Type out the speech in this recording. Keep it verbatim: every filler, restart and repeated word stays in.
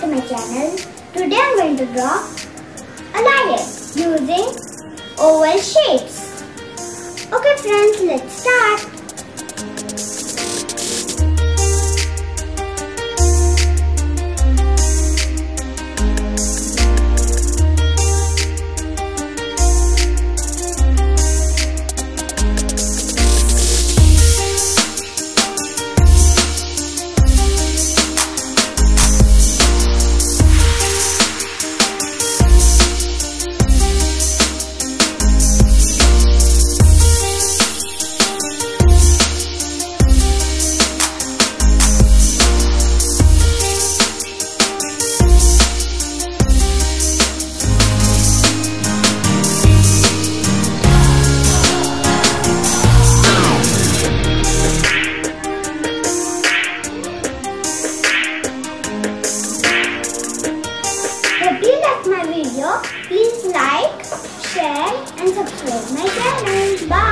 to my channel. Today I am going to draw a lion using oval shapes. Okay friends, let's start. If you like my video, please like, share and subscribe my channel. Bye!